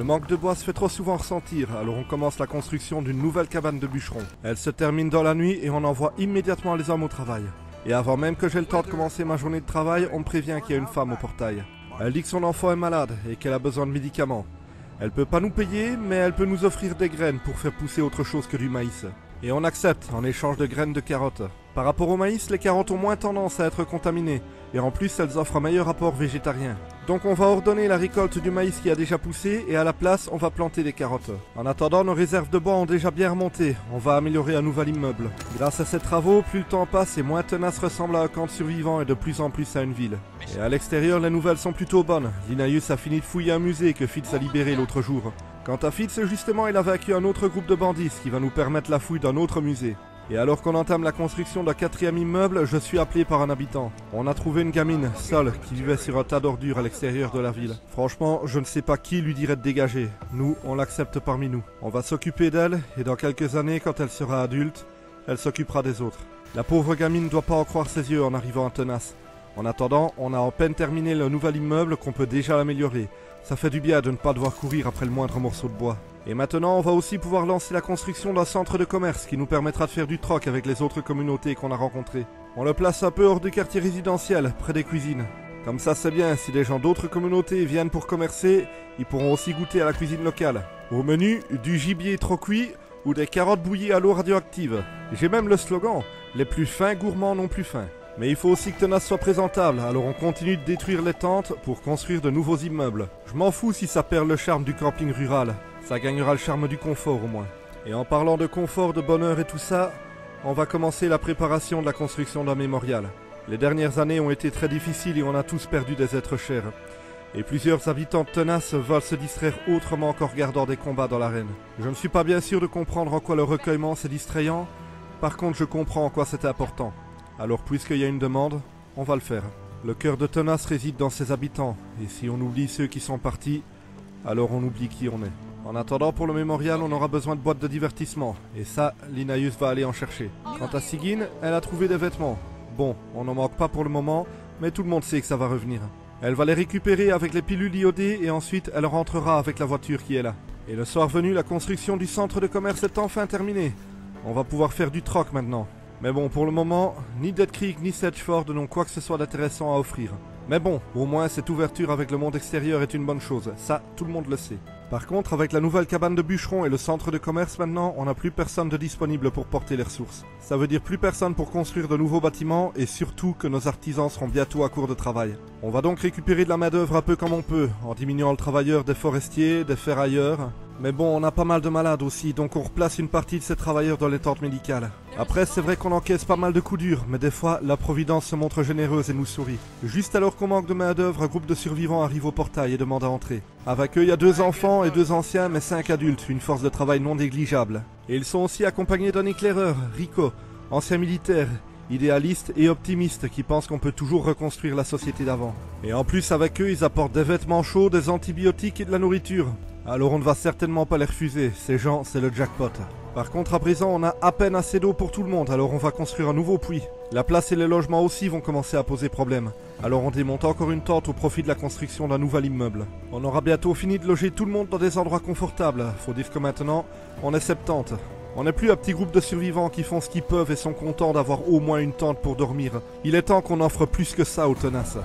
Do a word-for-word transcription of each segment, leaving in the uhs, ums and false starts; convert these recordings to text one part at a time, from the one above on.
Le manque de bois se fait trop souvent ressentir, alors on commence la construction d'une nouvelle cabane de bûcheron. Elle se termine dans la nuit et on envoie immédiatement les hommes au travail. Et avant même que j'aie le temps de commencer ma journée de travail, on me prévient qu'il y a une femme au portail. Elle dit que son enfant est malade et qu'elle a besoin de médicaments. Elle peut pas nous payer, mais elle peut nous offrir des graines pour faire pousser autre chose que du maïs. Et on accepte en échange de graines de carottes. Par rapport au maïs, les carottes ont moins tendance à être contaminées, et en plus elles offrent un meilleur apport végétarien. Donc on va ordonner la récolte du maïs qui a déjà poussé, et à la place on va planter des carottes. En attendant, nos réserves de bois ont déjà bien remonté, on va améliorer un nouvel immeuble. Grâce à ces travaux, plus le temps passe et moins Tenace ressemble à un camp de survivants et de plus en plus à une ville. Et à l'extérieur, les nouvelles sont plutôt bonnes. Linnaeus a fini de fouiller un musée que Fitz a libéré l'autre jour. Quant à Fitz, justement, il a vaincu un autre groupe de bandits, ce qui va nous permettre la fouille d'un autre musée. Et alors qu'on entame la construction d'un quatrième immeuble, je suis appelé par un habitant. On a trouvé une gamine, seule, qui vivait sur un tas d'ordures à l'extérieur de la ville. Franchement, je ne sais pas qui lui dirait de dégager. Nous, on l'accepte parmi nous. On va s'occuper d'elle, et dans quelques années, quand elle sera adulte, elle s'occupera des autres. La pauvre gamine ne doit pas en croire ses yeux en arrivant à Tenace. En attendant, on a en peine terminé le nouvel immeuble qu'on peut déjà améliorer. Ça fait du bien de ne pas devoir courir après le moindre morceau de bois. Et maintenant, on va aussi pouvoir lancer la construction d'un centre de commerce qui nous permettra de faire du troc avec les autres communautés qu'on a rencontrées. On le place un peu hors du quartier résidentiel, près des cuisines. Comme ça, c'est bien, si des gens d'autres communautés viennent pour commercer, ils pourront aussi goûter à la cuisine locale. Au menu, du gibier trop cuit ou des carottes bouillies à l'eau radioactive. J'ai même le slogan « Les plus fins gourmands non plus fins ». Mais il faut aussi que Tenace soit présentable, alors on continue de détruire les tentes pour construire de nouveaux immeubles. Je m'en fous si ça perd le charme du camping rural, ça gagnera le charme du confort au moins. Et en parlant de confort, de bonheur et tout ça, on va commencer la préparation de la construction d'un mémorial. Les dernières années ont été très difficiles et on a tous perdu des êtres chers. Et plusieurs habitants de Tenace veulent se distraire autrement qu'en regardant des combats dans l'arène. Je ne suis pas bien sûr de comprendre en quoi le recueillement c'est distrayant, par contre je comprends en quoi c'était important. Alors puisqu'il y a une demande, on va le faire. Le cœur de Tenace réside dans ses habitants, et si on oublie ceux qui sont partis, alors on oublie qui on est. En attendant, pour le mémorial, on aura besoin de boîtes de divertissement, et ça, Linnaeus va aller en chercher. Quant à Sigyn, elle a trouvé des vêtements. Bon, on n'en manque pas pour le moment, mais tout le monde sait que ça va revenir. Elle va les récupérer avec les pilules I O D, et ensuite elle rentrera avec la voiture qui est là. Et le soir venu, la construction du centre de commerce est enfin terminée. On va pouvoir faire du troc maintenant. Mais bon, pour le moment, ni Dead Creek ni Sedgeford n'ont quoi que ce soit d'intéressant à offrir. Mais bon, au moins cette ouverture avec le monde extérieur est une bonne chose, ça tout le monde le sait. Par contre, avec la nouvelle cabane de bûcheron et le centre de commerce maintenant, on n'a plus personne de disponible pour porter les ressources. Ça veut dire plus personne pour construire de nouveaux bâtiments et surtout que nos artisans seront bientôt à court de travail. On va donc récupérer de la main d'œuvre un peu comme on peut, en diminuant le travailleur des forestiers, des ferrailleurs... Mais bon, on a pas mal de malades aussi, donc on replace une partie de ces travailleurs dans les tentes médicales. Après, c'est vrai qu'on encaisse pas mal de coups durs, mais des fois, la Providence se montre généreuse et nous sourit. Juste alors qu'on manque de main d'œuvre, un groupe de survivants arrive au portail et demande à entrer. Avec eux, il y a deux enfants et deux anciens, mais cinq adultes, une force de travail non négligeable. Et ils sont aussi accompagnés d'un éclaireur, Rico, ancien militaire, idéaliste et optimiste qui pense qu'on peut toujours reconstruire la société d'avant. Et en plus, avec eux, ils apportent des vêtements chauds, des antibiotiques et de la nourriture. Alors on ne va certainement pas les refuser, ces gens c'est le jackpot. Par contre à présent on a à peine assez d'eau pour tout le monde, alors on va construire un nouveau puits. La place et les logements aussi vont commencer à poser problème. Alors on démonte encore une tente au profit de la construction d'un nouvel immeuble. On aura bientôt fini de loger tout le monde dans des endroits confortables, faut dire que maintenant on est soixante-dix. On n'est plus un petit groupe de survivants qui font ce qu'ils peuvent et sont contents d'avoir au moins une tente pour dormir. Il est temps qu'on offre plus que ça aux Tenace.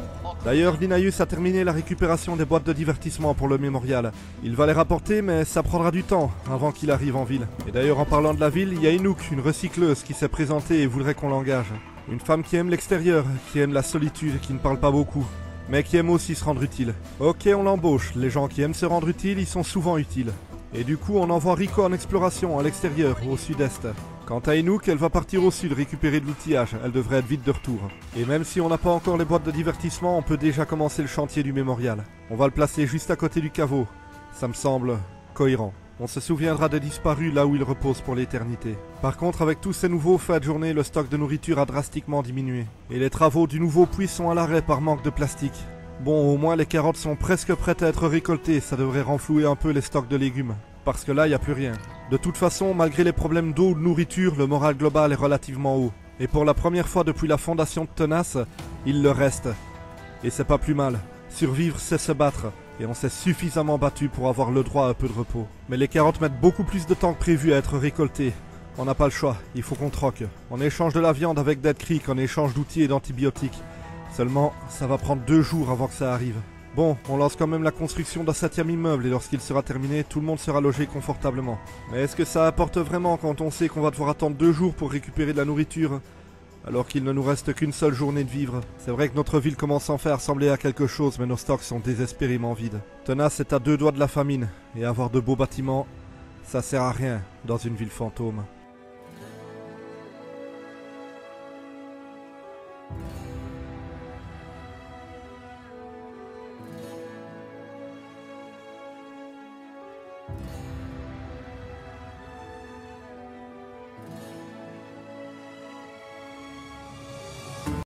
D'ailleurs, Linnaeus a terminé la récupération des boîtes de divertissement pour le mémorial. Il va les rapporter, mais ça prendra du temps avant qu'il arrive en ville. Et d'ailleurs, en parlant de la ville, il y a Inuk, une recycleuse, qui s'est présentée et voudrait qu'on l'engage. Une femme qui aime l'extérieur, qui aime la solitude, qui ne parle pas beaucoup, mais qui aime aussi se rendre utile. Ok, on l'embauche. Les gens qui aiment se rendre utiles, ils sont souvent utiles. Et du coup, on envoie Rico en exploration à l'extérieur, au sud-est. Quant à Inuk, elle va partir au sud récupérer de l'outillage, elle devrait être vite de retour. Et même si on n'a pas encore les boîtes de divertissement, on peut déjà commencer le chantier du mémorial. On va le placer juste à côté du caveau, ça me semble cohérent. On se souviendra des disparus là où ils reposent pour l'éternité. Par contre, avec tous ces nouveaux faits de journée, le stock de nourriture a drastiquement diminué. Et les travaux du nouveau puits sont à l'arrêt par manque de plastique. Bon, au moins les carottes sont presque prêtes à être récoltées, ça devrait renflouer un peu les stocks de légumes. Parce que là, il n'y a plus rien. De toute façon, malgré les problèmes d'eau ou de nourriture, le moral global est relativement haut. Et pour la première fois depuis la fondation de Tenace, il le reste. Et c'est pas plus mal. Survivre, c'est se battre. Et on s'est suffisamment battu pour avoir le droit à un peu de repos. Mais les carottes mettent beaucoup plus de temps que prévu à être récoltées. On n'a pas le choix, il faut qu'on troque. On échange de la viande avec Dead Creek, on échange d'outils et d'antibiotiques. Seulement, ça va prendre deux jours avant que ça arrive. Bon, on lance quand même la construction d'un septième immeuble et lorsqu'il sera terminé, tout le monde sera logé confortablement. Mais est-ce que ça apporte vraiment quand on sait qu'on va devoir attendre deux jours pour récupérer de la nourriture ? Alors qu'il ne nous reste qu'une seule journée de vivre. C'est vrai que notre ville commence enfin à ressembler à quelque chose, mais nos stocks sont désespérément vides. Tenace est à deux doigts de la famine, et avoir de beaux bâtiments, ça sert à rien dans une ville fantôme.